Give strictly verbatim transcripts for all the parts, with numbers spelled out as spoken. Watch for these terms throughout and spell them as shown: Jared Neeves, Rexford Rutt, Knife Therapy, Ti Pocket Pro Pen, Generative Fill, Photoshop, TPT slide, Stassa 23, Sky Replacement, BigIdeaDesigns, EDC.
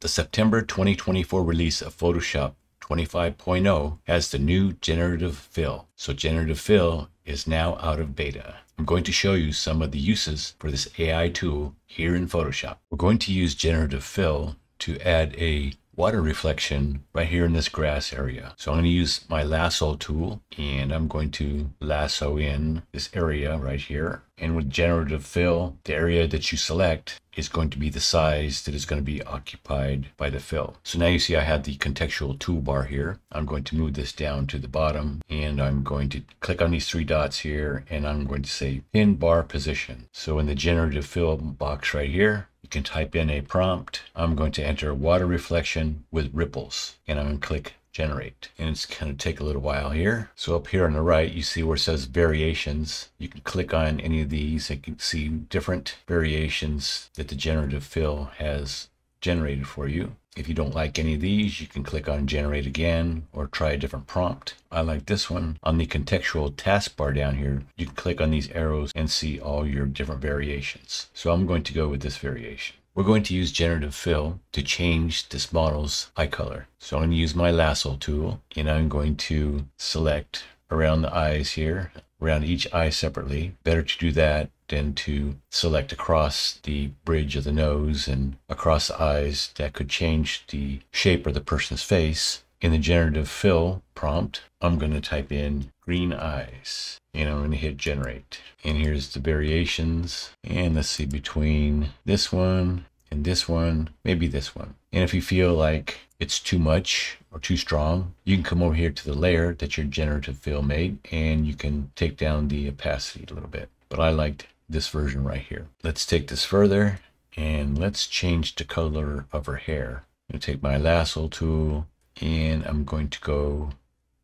The September twenty twenty-four release of Photoshop twenty-five point oh has the new Generative Fill, so Generative Fill is now out of beta. I'm going to show you some of the uses for this A I tool here in Photoshop. We're going to use Generative Fill to add a water reflection right here in this grass area. So I'm going to use my lasso tool and I'm going to lasso in this area right here. And with Generative Fill, the area that you select is going to be the size that is going to be occupied by the fill. So now you see I have the contextual toolbar here. I'm going to move this down to the bottom and I'm going to click on these three dots here and I'm going to say pin bar position. So in the Generative Fill box right here, you can type in a prompt. I'm going to enter water reflection with ripples and I'm going to click generate. And it's going to take a little while here. So up here on the right, you see where it says variations. You can click on any of these. You can see different variations that the Generative Fill has generated for you. If you don't like any of these, you can click on generate again or try a different prompt. I like this one. On the contextual taskbar down here, you can click on these arrows and see all your different variations. So I'm going to go with this variation. We're going to use Generative Fill to change this model's eye color. So I'm going to use my lasso tool and I'm going to select around the eyes here, around each eye separately. Better to do that than to select across the bridge of the nose and across the eyes. That could change the shape of the person's face. In the Generative Fill prompt, I'm going to type in green eyes and I'm going to hit generate. And here's the variations. And let's see, between this one and this one, maybe this one. And if you feel like it's too much or too strong, you can come over here to the layer that your Generative Fill made and you can take down the opacity a little bit. But I liked this version right here. Let's take this further and let's change the color of her hair. I'm going to take my lasso tool and I'm going to go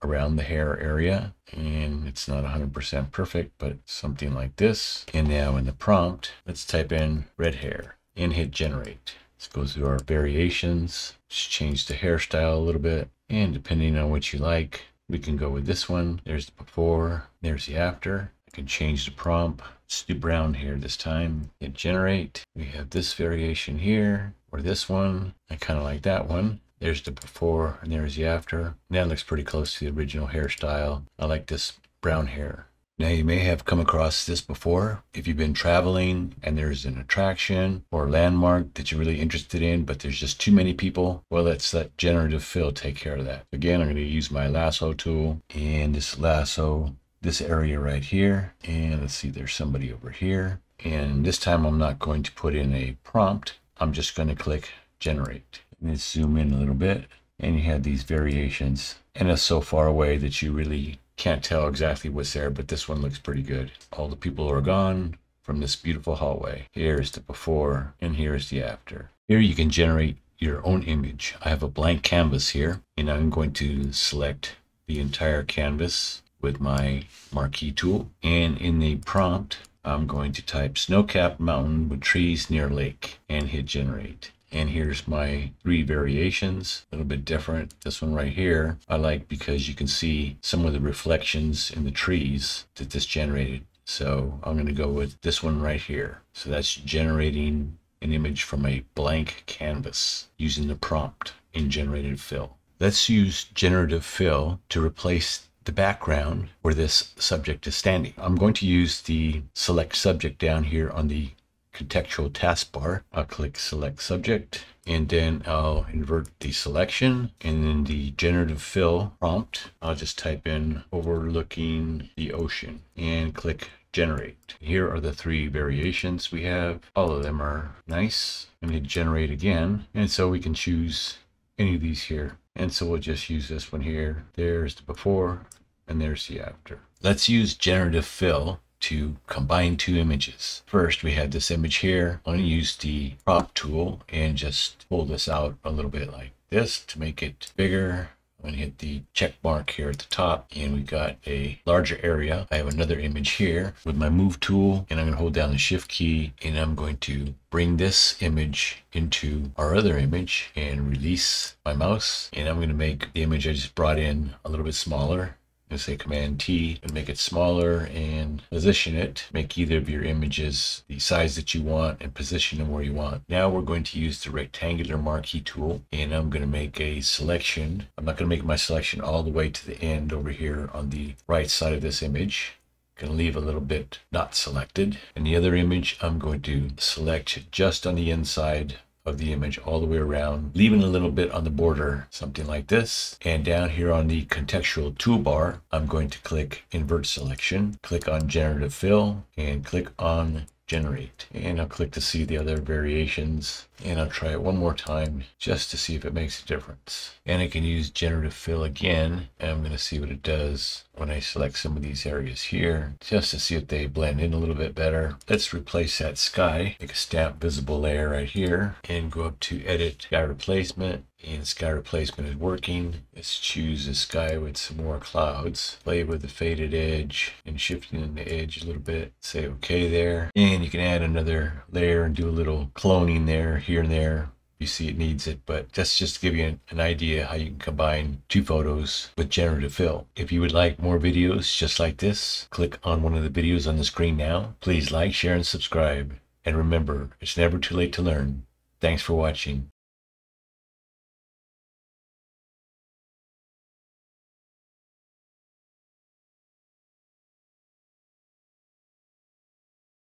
around the hair area, and it's not one hundred percent perfect, but something like this. And now in the prompt, let's type in red hair and hit generate. Let's go through our variations. Let's change the hairstyle a little bit. And depending on what you like, we can go with this one. There's the before, there's the after. I can change the prompt. Let's do brown hair this time. Hit generate. We have this variation here, or this one. I kind of like that one. There's the before and there's the after. Now it looks pretty close to the original hairstyle. I like this brown hair. Now you may have come across this before. If you've been traveling and there's an attraction or landmark that you're really interested in, but there's just too many people, well, let's let Generative Fill take care of that. Again, I'm going to use my lasso tool and just lasso this area right here. And let's see, there's somebody over here. And this time I'm not going to put in a prompt. I'm just going to click generate. Let's zoom in a little bit. And you have these variations. And it's so far away that you really can't tell exactly what's there, but this one looks pretty good. All the people are gone from this beautiful hallway. Here's the before and here's the after. Here you can generate your own image. I have a blank canvas here and I'm going to select the entire canvas with my marquee tool. And in the prompt, I'm going to type snow-capped mountain with trees near lake and hit generate. And here's my three variations, a little bit different. This one right here, I like because you can see some of the reflections in the trees that this generated. So I'm going to go with this one right here. So that's generating an image from a blank canvas using the prompt in Generative Fill. Let's use Generative Fill to replace the background where this subject is standing. I'm going to use the select subject down here on the contextual taskbar. I'll click select subject and then I'll invert the selection, and then the Generative Fill prompt, I'll just type in overlooking the ocean and click generate. Here are the three variations we have. All of them are nice. I'm going to generate again, and so we can choose any of these here, and so we'll just use this one here. There's the before and there's the after. Let's use Generative Fill to combine two images. First, we have this image here. I'm going to use the crop tool and just pull this out a little bit like this to make it bigger. I'm going to hit the check mark here at the top and we got a larger area. I have another image here with my move tool and I'm going to hold down the shift key and I'm going to bring this image into our other image and release my mouse, and I'm going to make the image I just brought in a little bit smaller Let's say Command T and make it smaller and position it. Make either of your images the size that you want and position them where you want. Now we're going to use the rectangular marquee tool, and I'm going to make a selection. I'm not going to make my selection all the way to the end over here on the right side of this image. Going to leave a little bit not selected. And the other image, I'm going to select just on the inside of the image all the way around, leaving a little bit on the border, something like this. And down here on the contextual toolbar, I'm going to click Invert Selection, click on Generative Fill, and click on Generate. And I'll click to see the other variations, and I'll try it one more time just to see if it makes a difference. And I can use Generative Fill again, and I'm going to see what it does when I select some of these areas here, just to see if they blend in a little bit better. Let's replace that sky, make a snap visible layer right here, and go up to Edit, Sky Replacement, and Sky Replacement is working. Let's choose a sky with some more clouds, play with the faded edge and shifting the edge a little bit, say okay there. And you can add another layer and do a little cloning there, here and there. You see it needs it, but that's just to give you an, an idea how you can combine two photos with Generative Fill. If you would like more videos just like this, click on one of the videos on the screen now. Please like, share, and subscribe. And remember, it's never too late to learn. Thanks for watching.